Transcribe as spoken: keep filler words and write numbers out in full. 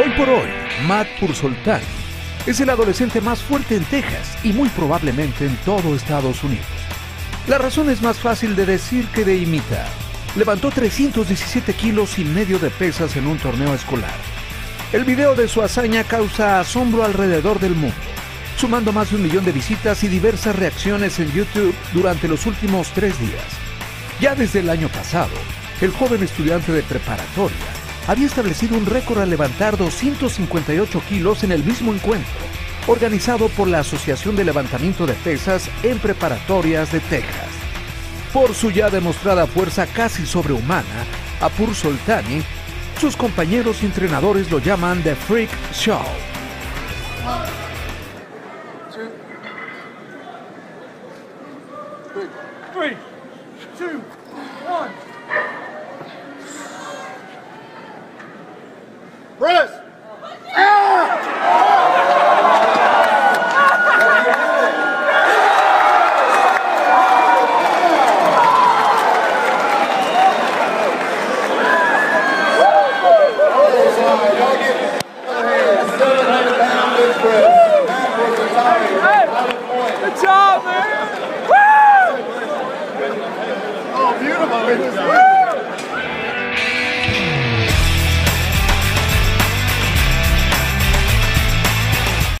Hoy por hoy, Matt Poursoltani es el adolescente más fuerte en Texas y muy probablemente en todo Estados Unidos. La razón es más fácil de decir que de imitar. Levantó trescientos diecisiete kilos y medio de pesas en un torneo escolar. El video de su hazaña causa asombro alrededor del mundo, sumando más de un millón de visitas y diversas reacciones en YouTube durante los últimos tres días. Ya desde el año pasado, el joven estudiante de preparatoria había establecido un récord al levantar doscientos cincuenta y ocho kilos en el mismo encuentro, organizado por la Asociación de Levantamiento de Pesas en Preparatorias de Texas. Por su ya demostrada fuerza casi sobrehumana, a Poursoltani, sus compañeros y entrenadores lo llaman The Freak Show. one, two, three, two, one. Press! Good job, man! Woo! Oh, beautiful!